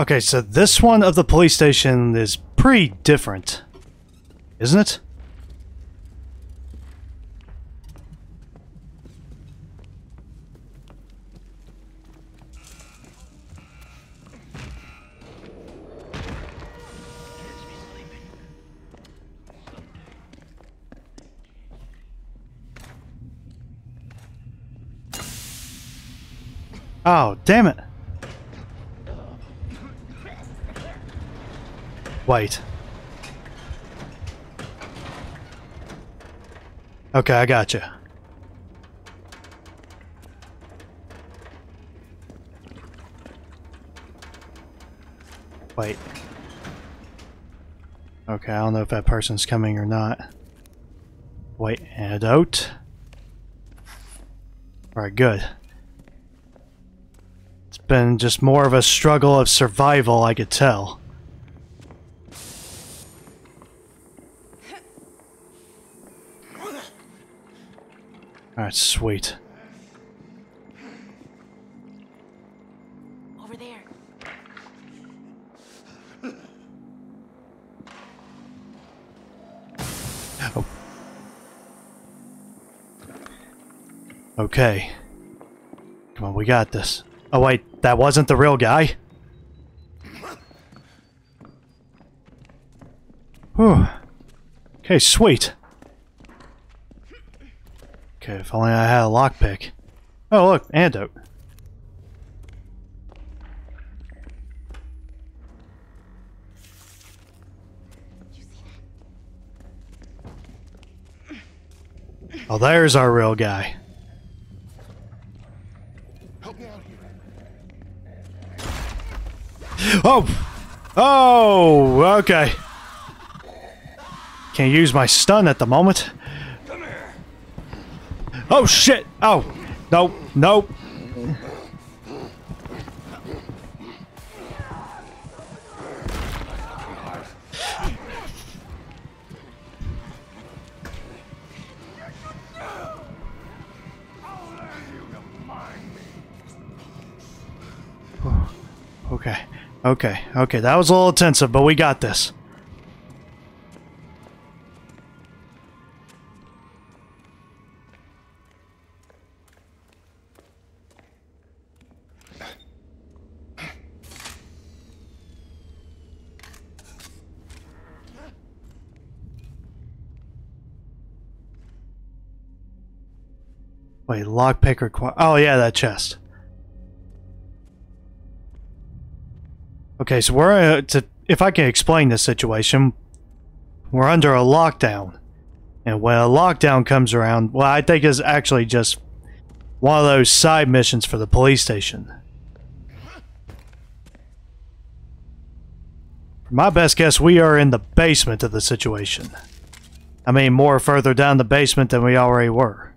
Okay, so this one of the police station is pretty different, isn't it? Oh, damn it. Wait. Okay, I gotcha. Wait. Okay, I don't know if that person's coming or not. Wait, head out. Alright, good. Been just more of a struggle of survival, I could tell. Alright, sweet. Over there. Oh. Okay. Come on, we got this. Oh wait, that wasn't the real guy? Whew. Okay, sweet. Okay, if only I had a lockpick. Oh look, antidote. Oh, there's our real guy. Oh! Oh! Okay. Can't use my stun at the moment. Come here. Oh shit! Oh! Nope. Nope. Okay. Okay, okay, that was a little intensive, but we got this. Wait, lockpick required. Oh yeah, that chest. Okay, so we're if I can explain this situation, we're under a lockdown, and when a lockdown comes around, well, I think it's actually just one of those side missions for the police station. For my best guess, we are in the basement of the situation. I mean, more further down the basement than we already were.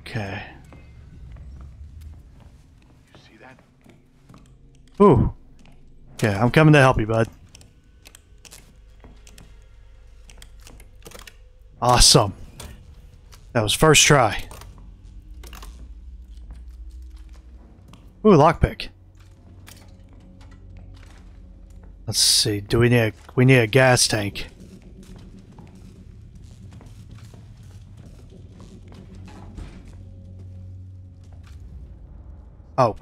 Okay. Ooh. Okay, I'm coming to help you, bud. Awesome. That was first try. Ooh, lockpick. Let's see, do we need a gas tank? Oh.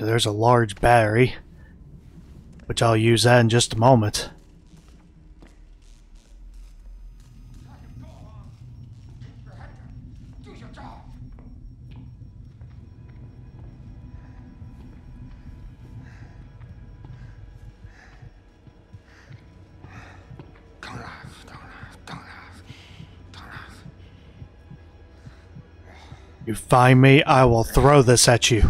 There's a large battery, which I'll use that in just a moment. You find me, I will throw this at you.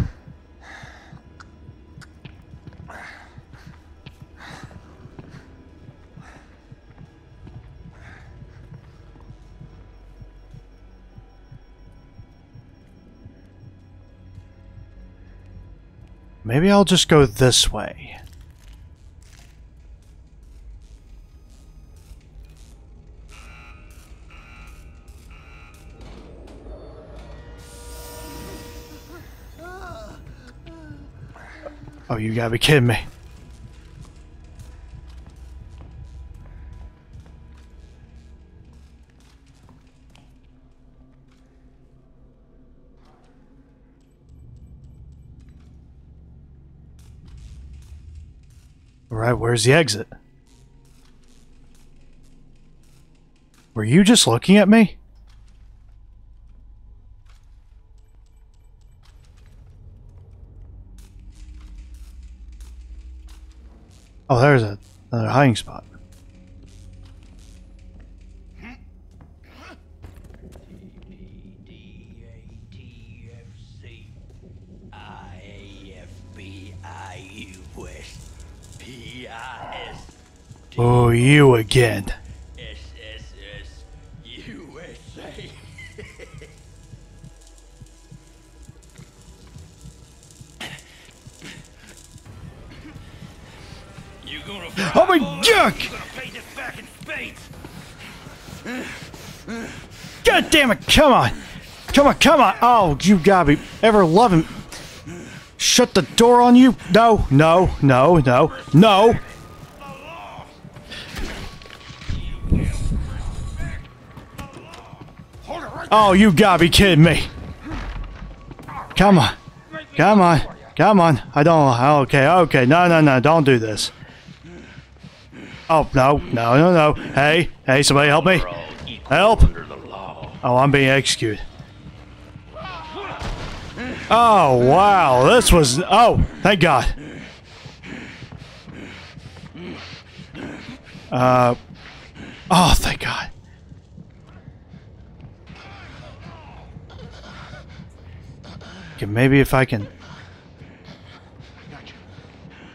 Maybe I'll just go this way. Oh, you gotta be kidding me. Alright, where's the exit? Were you just looking at me? Oh, there's another hiding spot. Oh, you again. SSS USA. You're gonna fight. Oh my yuck! You're gonna pay this back in spades. God damn it, come on! Come on, come on! Oh, you gotta be ever loving. Shut the door on you? No, no, no, no, no! Oh, you gotta be kidding me. Come on. Come on. Come on. I don't... Okay, okay. No, no, no. Don't do this. Oh, no. No, no, no. Hey. Hey, somebody help me. Help. Oh, I'm being executed. Oh, wow. This was... Oh, thank God. Oh, thank God. Okay, maybe if I can...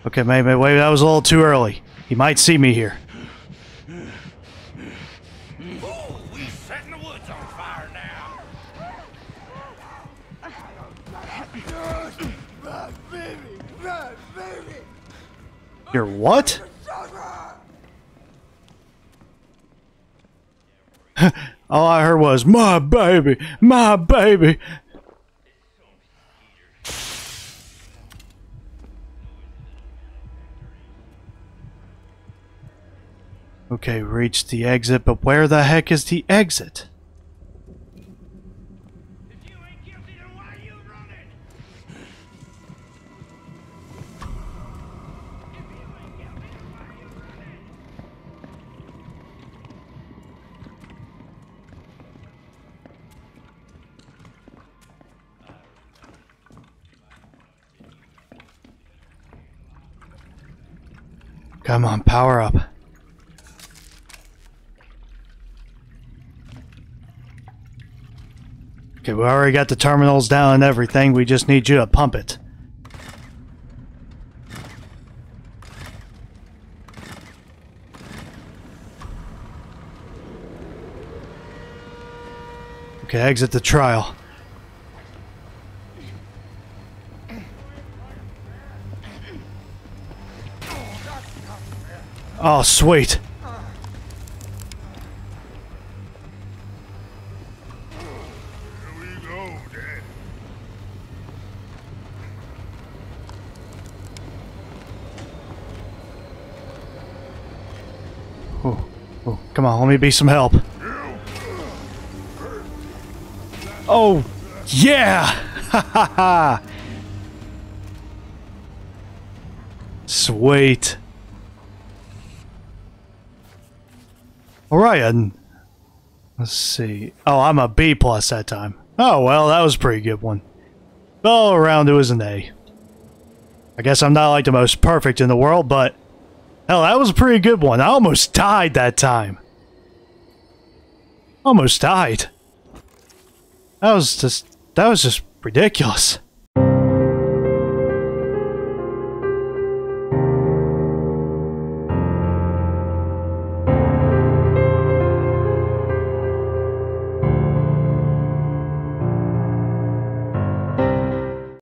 Okay, maybe wait, that was a little too early. He might see me here. Oh, we setting the woods on fire now. You're what? All I heard was, my baby, my baby. Okay, reach the exit, but where the heck is the exit? If you ain't guilty, then why are you running? Come on, power up. Okay, we already got the terminals down and everything, we just need you to pump it. Okay, exit the trial. Oh, sweet. Come on, let me be some help. Oh, yeah! Ha ha ha! Sweet. Alright, let's see. Oh, I'm a B+ that time. Oh, well, that was a pretty good one. All around, it was an A. I guess I'm not like the most perfect in the world, but... Hell, that was a pretty good one. I almost died that time. Almost died. That was just ridiculous.